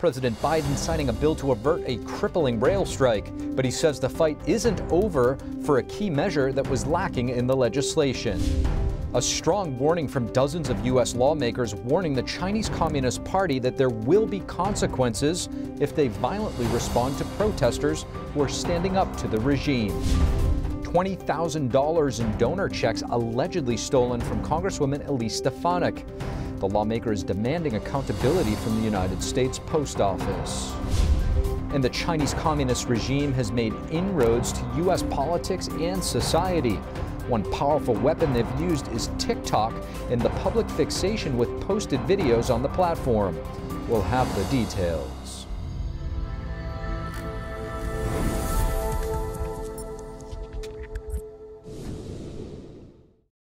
President Biden signing a bill to avert a crippling rail strike, but he says the fight isn't over for a key measure that was lacking in the legislation. A strong warning from dozens of U.S. lawmakers warning the Chinese Communist Party that there will be consequences if they violently respond to protesters who are standing up to the regime. $20,000 in donor checks allegedly stolen from Congresswoman Elise Stefanik. The lawmaker is demanding accountability from the United States Post Office. And the Chinese Communist regime has made inroads to U.S. politics and society. One powerful weapon they've used is TikTok and the public fixation with posted videos on the platform. We'll have the details.